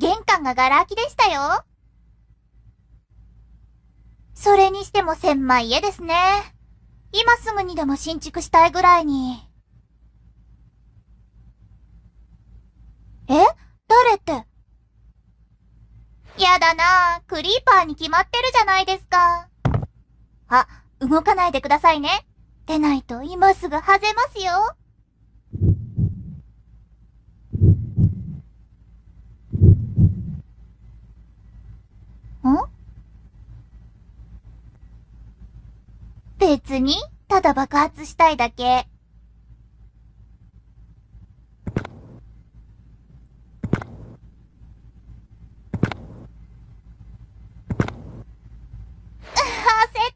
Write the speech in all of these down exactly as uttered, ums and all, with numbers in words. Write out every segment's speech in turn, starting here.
玄関がガラ空きでしたよ。それにしても狭い家ですね。今すぐにでも新築したいぐらいに。え？誰って。やだなぁ、クリーパーに決まってるじゃないですか。あ、動かないでくださいね。出ないと今すぐ外れますよ。別に、ただ爆発したいだけ。焦っ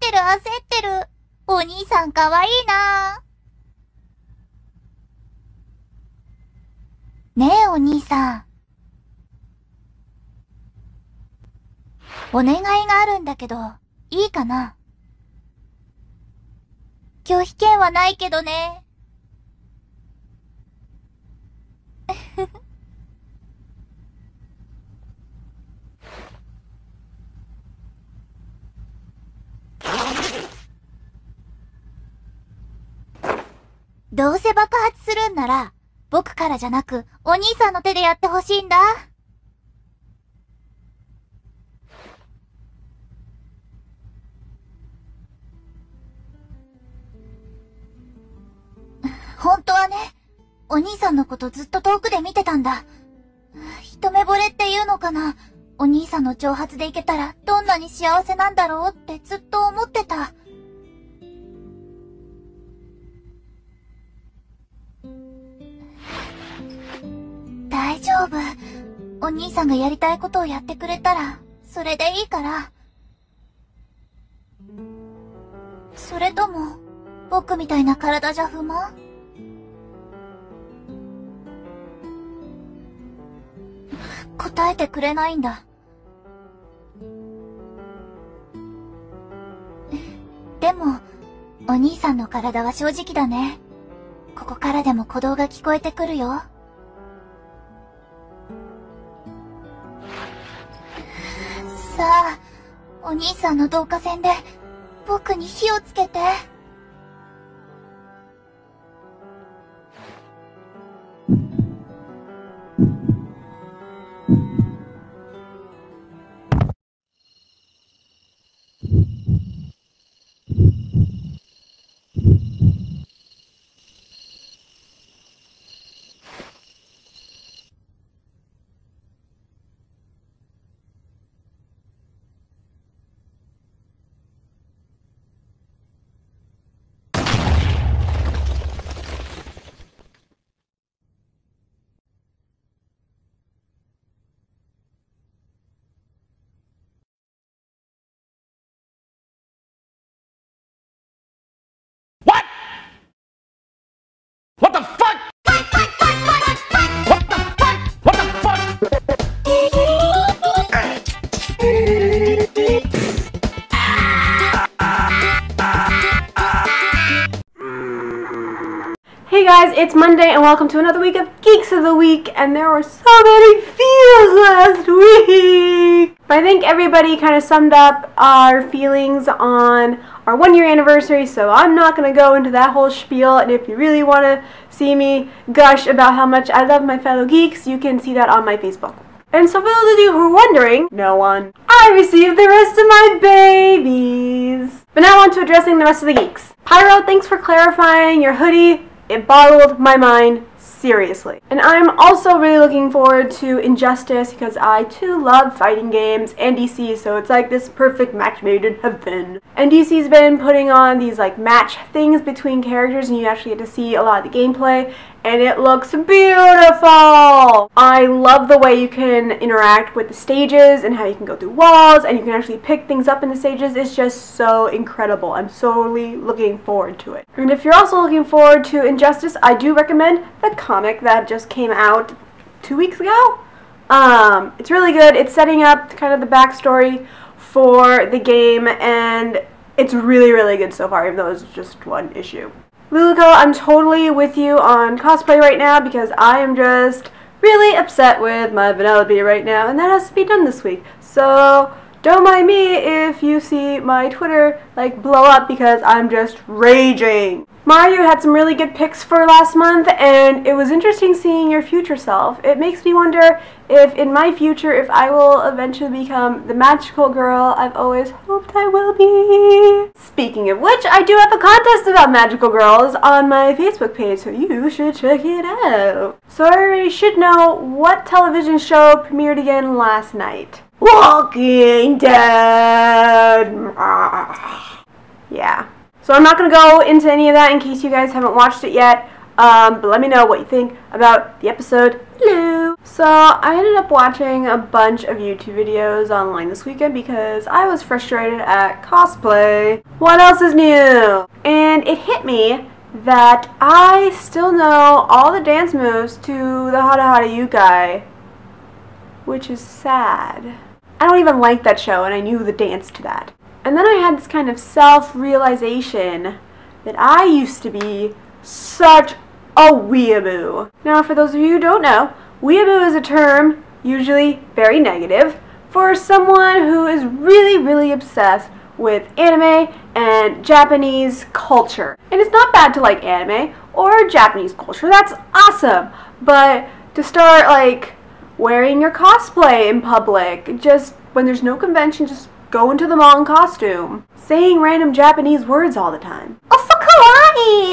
てる焦ってる。お兄さんかわいいな。ねえお兄さん。お願いがあるんだけど、いいかな？拒否権はないけどね。どうせ爆発するんなら、僕からじゃなく、お兄さんの手でやってほしいんだ。本当はね、お兄さんのことずっと遠くで見てたんだ。一目惚れっていうのかな。お兄さんの挑発でいけたらどんなに幸せなんだろうってずっと思ってた。大丈夫。お兄さんがやりたいことをやってくれたら、それでいいから。それとも、僕みたいな体じゃ不満？答えてくれないんだ。でも、お兄さんの体は正直だね。ここからでも鼓動が聞こえてくるよ。さあ、お兄さんの導火線で僕に火をつけて。Hey guys, it's Monday and welcome to another week of Geeks of the Week, and there were so many feels last week! But I think everybody kind of summed up our feelings on our one year anniversary, so I'm not going to go into that whole spiel, and if you really want to see me gush about how much I love my fellow geeks, you can see that on my Facebook. And so for those of you who are wondering, no one, I received the rest of my babies! But now on to addressing the rest of the geeks. Pyro, thanks for clarifying your hoodie. It boggled my mind, seriously. And I'm also really looking forward to Injustice because I too love fighting games and D C, so it's like this perfect match made in heaven. And D C's been putting on these like match things between characters and you actually get to see a lot of the gameplay, and it looks beautiful! I love the way you can interact with the stages and how you can go through walls and you can actually pick things up in the stages. It's just so incredible. I'm solely looking forward to it. And if you're also looking forward to Injustice, I do recommend the comic that just came out two weeks ago. Um, it's really good. It's setting up kind of the backstory for the game, and it's really, really good so far, even though it's just one issue. Luluko, I'm totally with you on cosplay right now because I am just really upset with my Vanellope right now, and that has to be done this week. So don't mind me if you see my Twitter like blow up because I'm just raging. Mario had some really good picks for last month, and it was interesting seeing your future self. It makes me wonder if in my future if I will eventually become the magical girl I've always hoped I will be. Speaking of which, I do have a contest about magical girls on my Facebook page, so you should check it out. So everybody should know what television show premiered again last night. Walking Dead! Yeah. So I'm not going to go into any of that in case you guys haven't watched it yet, um, but let me know what you think about the episode. Hello! So I ended up watching a bunch of YouTube videos online this weekend because I was frustrated at cosplay. What else is new? And it hit me that I still know all the dance moves to the Hada Hada Yukai, which is sad. I don't even like that show, and I knew the dance to that. And then I had this kind of self-realization that I used to be such a weeaboo. Now, for those of you who don't know, weeaboo is a term, usually very negative, for someone who is really, really obsessed with anime and Japanese culture. And it's not bad to like anime or Japanese culture, that's awesome, but to start like wearing your cosplay in public, just when there's no convention, just go into the mall in costume, saying random Japanese words all the time. Oh, so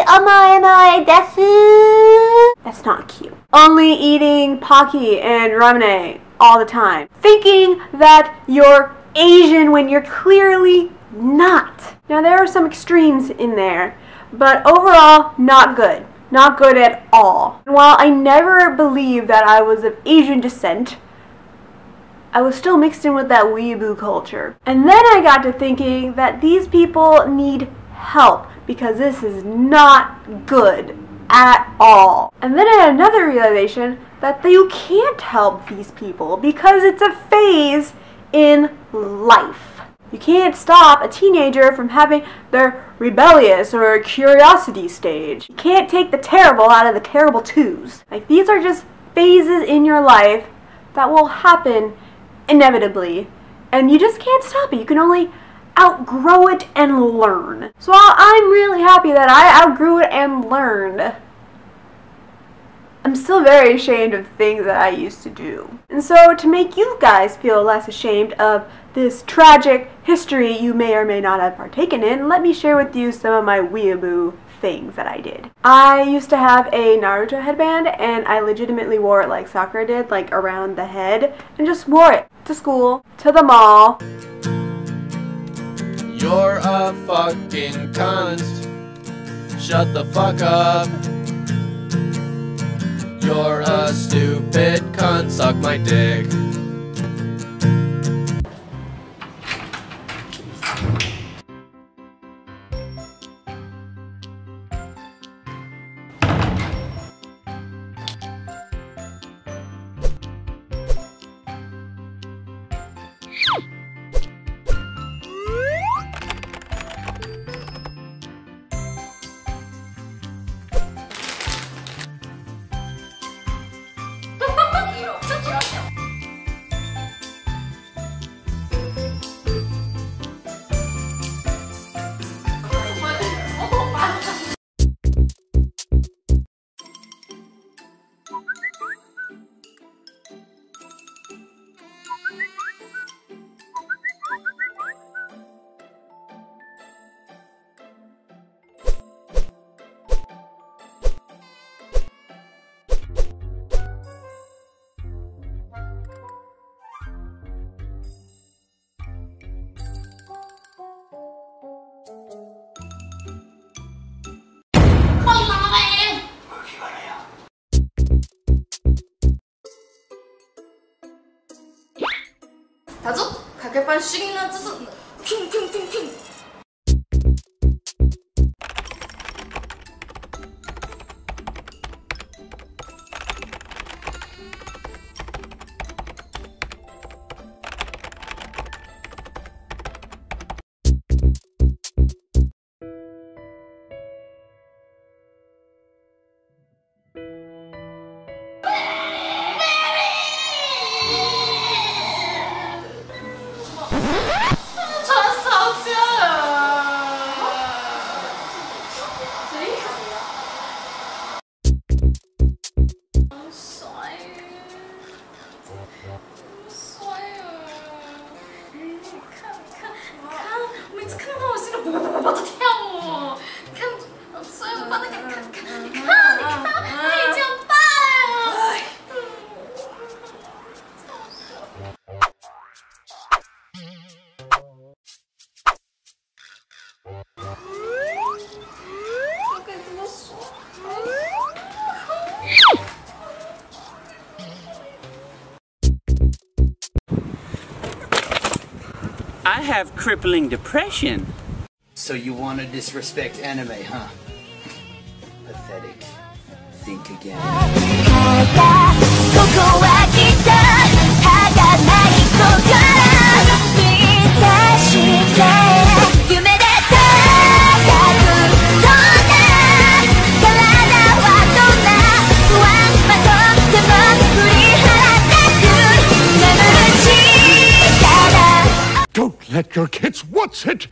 kawaii! Amai amai desu! That's not cute. Only eating Pocky and ramen all the time. Thinking that you're Asian when you're clearly not. Now there are some extremes in there, but overall, not good. Not good at all. And while I never believed that I was of Asian descent, I was still mixed in with that weeaboo culture. And then I got to thinking that these people need help because this is not good at all. And then I had another realization that you can't help these people because it's a phase in life. You can't stop a teenager from having their rebellious or curiosity stage. You can't take the terrible out of the terrible twos. Like, these are just phases in your life that will happen inevitably, and you just can't stop it. You can only outgrow it and learn. So while I'm really happy that I outgrew it and learned, I'm still very ashamed of things that I used to do. And so to make you guys feel less ashamed of this tragic history you may or may not have partaken in, let me share with you some of my weeaboo things that I did. I used to have a Naruto headband, and I legitimately wore it like Sakura did, like around the head, and just wore it to school, to the mall. You're a fucking cunt. Shut the fuck up. You're a stupid cunt. Suck my dick. You 他走，看看把声音呢，这是砰砰砰砰。I have crippling depression. So you want to disrespect anime, huh? Pathetic. Think again. Don't let your kids watch it!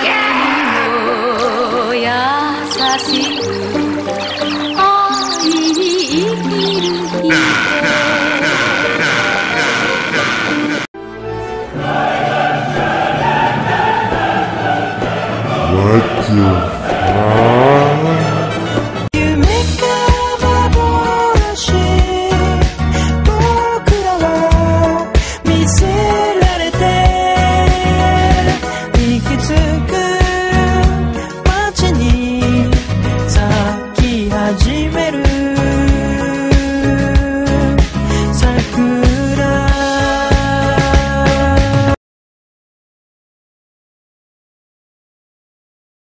Again!